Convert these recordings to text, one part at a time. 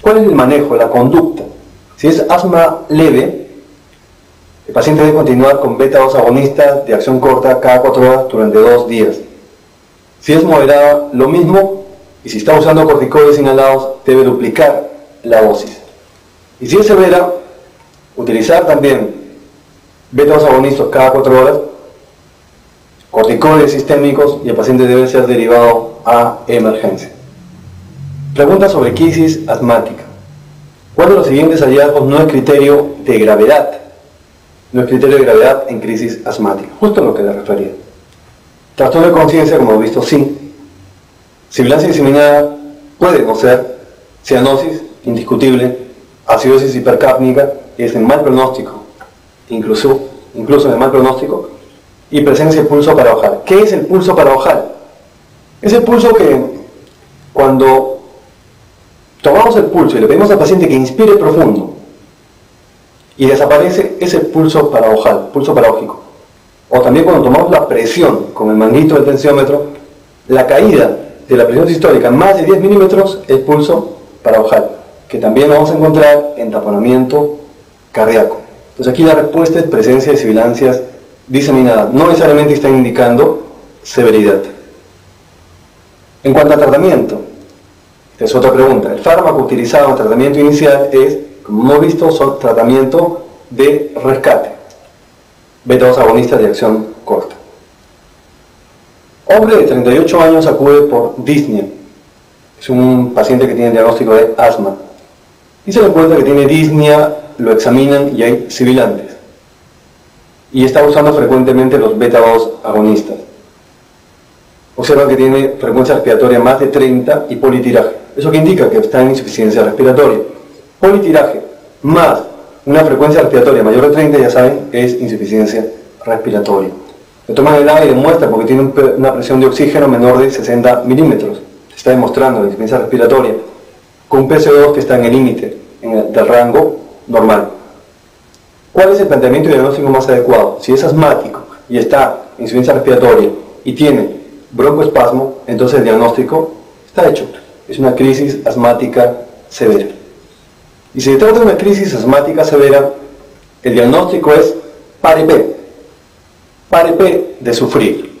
¿Cuál es el manejo, la conducta? Si es asma leve, el paciente debe continuar con beta-2 agonistas de acción corta cada 4 horas durante 2 días. Si es moderada, lo mismo, y si está usando corticoides inhalados, debe duplicar la dosis. Y si es severa, utilizar también beta-2 agonistas cada 4 horas, corticoides sistémicos, y el paciente debe ser derivado a emergencia. Pregunta sobre quisis asmática. ¿Cuál de los siguientes hallazgos no es criterio de gravedad? No es criterio de gravedad en crisis asmática, justo a lo que le refería. Trastorno de conciencia, como he visto, sí. Sibilancia diseminada puede no ser. Cianosis, indiscutible. Acidosis hipercápnica, es de mal pronóstico, incluso de mal pronóstico. Y presencia de pulso paraojal. ¿Qué es el pulso paraojal? Es el pulso que, cuando tomamos el pulso y le pedimos al paciente que inspire profundo, y desaparece ese pulso paraojal, pulso paraójico. O también cuando tomamos la presión con el manguito del tensiómetro, la caída de la presión sistólica más de 10 milímetros es pulso paraojal, que también vamos a encontrar en taponamiento cardíaco. Entonces aquí la respuesta es presencia de sibilancias diseminadas, no necesariamente están indicando severidad. En cuanto a tratamiento, esta es otra pregunta. El fármaco utilizado en tratamiento inicial es, como hemos visto, son tratamiento de rescate, beta-2 agonistas de acción corta. Hombre de 38 años acude por disnea. Es un paciente que tiene diagnóstico de asma. Y se le encuentra que tiene disnea, lo examinan y hay sibilantes. Y está usando frecuentemente los beta-2 agonistas. Observan que tiene frecuencia respiratoria más de 30 y politiraje. Eso que indica que está en insuficiencia respiratoria. Politiraje más una frecuencia respiratoria mayor de 30, ya saben, es insuficiencia respiratoria. Le toman el aire y demuestra porque tiene una presión de oxígeno menor de 60 milímetros. Se está demostrando la insuficiencia respiratoria con un PCO2 que está en el límite del rango normal. ¿Cuál es el planteamiento diagnóstico más adecuado? Si es asmático y está en insuficiencia respiratoria y tiene broncoespasmo, entonces el diagnóstico está hecho. Es una crisis asmática severa. Y si se trata de una crisis asmática severa, el diagnóstico es PAREP. PAREP de sufrir.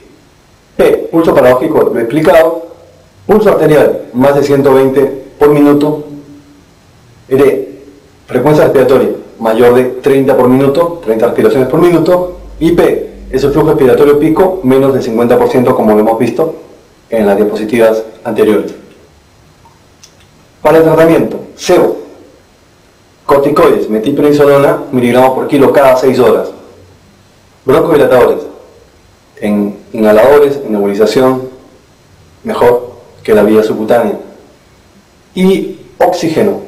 P, pulso paraójico, lo he explicado. Pulso arterial, más de 120 por minuto. R, frecuencia respiratoria, mayor de 30 por minuto, 30 respiraciones por minuto. Y P, es el flujo respiratorio pico, menos del 50%, como lo hemos visto en las diapositivas anteriores. Para el tratamiento, SEO. Corticoides, metilprednisolona, miligramos por kilo cada 6 horas. Broncodilatadores, en inhaladores, en nebulización, mejor que la vía subcutánea. Y oxígeno,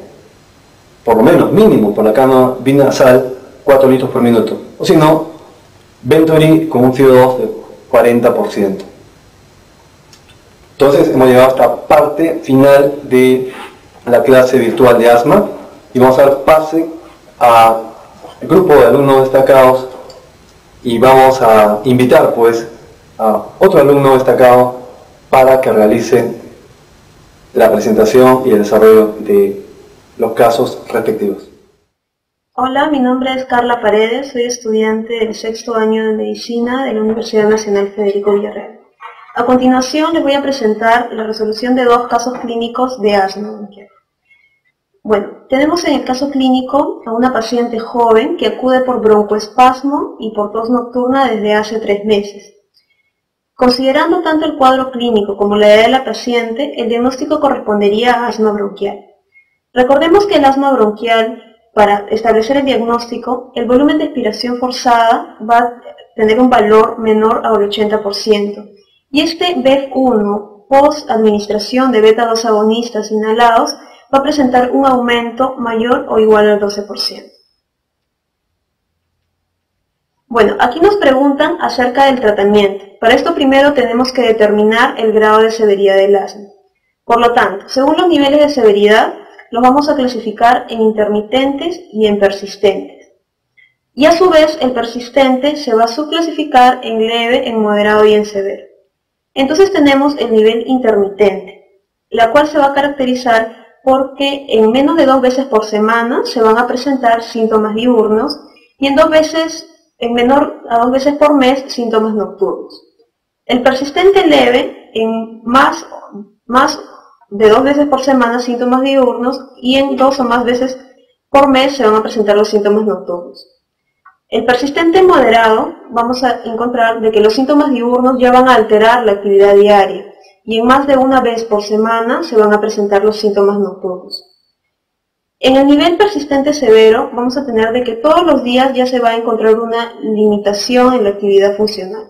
por lo menos mínimo, por la cama binasal, 4 litros por minuto. O si no, Venturi con un FEV2 de 40%. Entonces hemos llegado a esta parte final de la clase virtual de asma. Y vamos a dar pase al grupo de alumnos destacados y vamos a invitar pues a otro alumno destacado para que realice la presentación y el desarrollo de los casos respectivos. Hola, mi nombre es Carla Paredes, soy estudiante del 6º año de Medicina de la Universidad Nacional Federico Villarreal. A continuación les voy a presentar la resolución de 2 casos clínicos de asma. Bueno, tenemos en el caso clínico a una paciente joven que acude por broncoespasmo y por tos nocturna desde hace 3 meses. Considerando tanto el cuadro clínico como la edad de la paciente, el diagnóstico correspondería a asma bronquial. Recordemos que el asma bronquial, para establecer el diagnóstico, el volumen de expiración forzada va a tener un valor menor al 80%. Y este FEV1, post administración de beta-2 agonistas inhalados, va a presentar un aumento mayor o igual al 12%. Bueno, aquí nos preguntan acerca del tratamiento. Para esto primero tenemos que determinar el grado de severidad del asma. Por lo tanto, según los niveles de severidad, los vamos a clasificar en intermitentes y en persistentes. Y a su vez, el persistente se va a subclasificar en leve, en moderado y en severo. Entonces tenemos el nivel intermitente, la cual se va a caracterizar porque en menos de 2 veces por semana se van a presentar síntomas diurnos y en menor a 2 veces por mes, síntomas nocturnos. El persistente leve en más de 2 veces por semana síntomas diurnos y en 2 o más veces por mes se van a presentar los síntomas nocturnos. El persistente moderado vamos a encontrar de que los síntomas diurnos ya van a alterar la actividad diaria y en más de 1 vez por semana se van a presentar los síntomas nocturnos. En el nivel persistente severo vamos a tener de que todos los días ya se va a encontrar una limitación en la actividad funcional.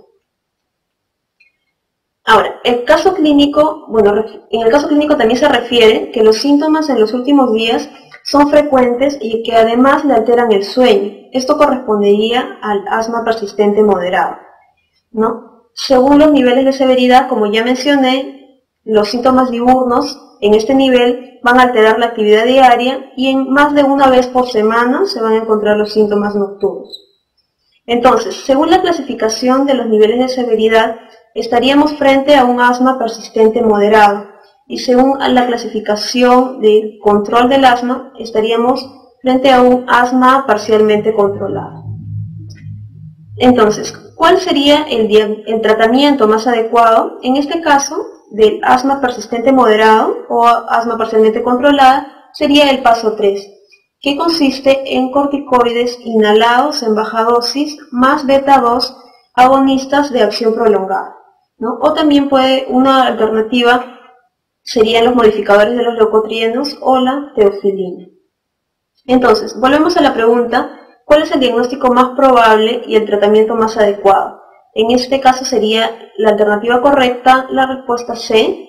Ahora, el caso clínico, bueno, en el caso clínico también se refiere que los síntomas en los últimos días son frecuentes y que además le alteran el sueño. Esto correspondería al asma persistente moderado, ¿no? Según los niveles de severidad, como ya mencioné, los síntomas diurnos en este nivel van a alterar la actividad diaria y en más de 1 vez por semana se van a encontrar los síntomas nocturnos. Entonces, según la clasificación de los niveles de severidad, estaríamos frente a un asma persistente moderado y según la clasificación de control del asma, estaríamos frente a un asma parcialmente controlado. Entonces, ¿cuál sería el tratamiento más adecuado en este caso del asma persistente moderado o asma parcialmente controlada? Sería el paso 3, que consiste en corticoides inhalados en baja dosis más beta-2 agonistas de acción prolongada, ¿no? O también una alternativa serían los modificadores de los leucotrienos o la teofilina. Entonces, volvemos a la pregunta, ¿cuál es el diagnóstico más probable y el tratamiento más adecuado? En este caso sería la alternativa correcta, la respuesta C,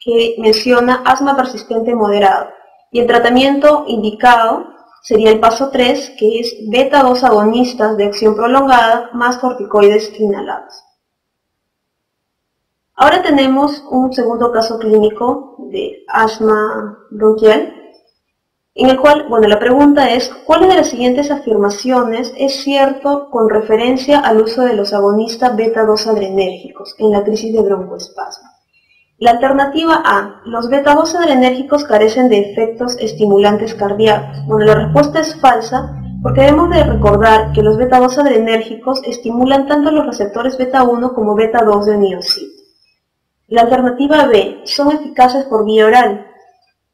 que menciona asma persistente moderado. Y el tratamiento indicado sería el paso 3, que es beta-2 agonistas de acción prolongada más corticoides inhalados. Ahora tenemos un segundo caso clínico de asma bronquial, en el cual, bueno, la pregunta es, ¿cuál de las siguientes afirmaciones es cierto con referencia al uso de los agonistas beta-2 adrenérgicos en la crisis de broncoespasmo? La alternativa A, los beta-2 adrenérgicos carecen de efectos estimulantes cardíacos. Bueno, la respuesta es falsa porque debemos de recordar que los beta-2 adrenérgicos estimulan tanto los receptores beta-1 como beta-2 de miocito. La alternativa B, son eficaces por vía oral.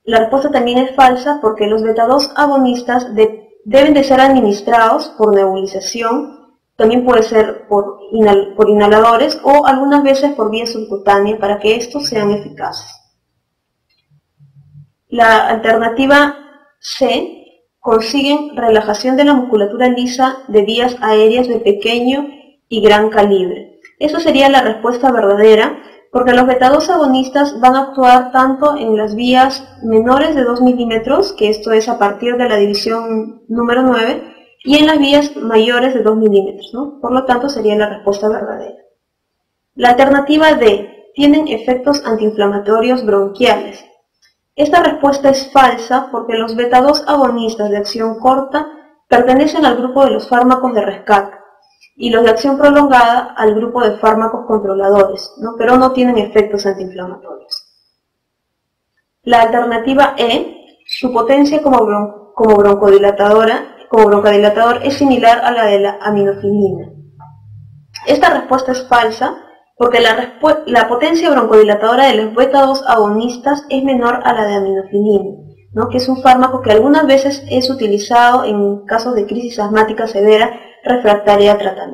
La respuesta también es falsa porque los beta-2 agonistas deben de ser administrados por nebulización. También puede ser por inhaladores o algunas veces por vía subcutánea para que estos sean eficaces. La alternativa C, consiguen relajación de la musculatura lisa de vías aéreas de pequeño y gran calibre. Esa sería la respuesta verdadera porque los beta-2 agonistas van a actuar tanto en las vías menores de 2 milímetros, que esto es a partir de la división número 9, y en las vías mayores de 2 milímetros, ¿no? Por lo tanto, sería la respuesta verdadera. La alternativa D, tienen efectos antiinflamatorios bronquiales. Esta respuesta es falsa porque los beta-2 agonistas de acción corta pertenecen al grupo de los fármacos de rescate y los de acción prolongada al grupo de fármacos controladores, ¿no? Pero no tienen efectos antiinflamatorios. La alternativa E, su potencia como broncodilatadora como broncodilatador es similar a la de la aminofilina. Esta respuesta es falsa porque la potencia broncodilatadora de los beta-2 agonistas es menor a la de aminofilina, ¿no? Que es un fármaco que algunas veces es utilizado en casos de crisis asmática severa refractaria a tratamiento.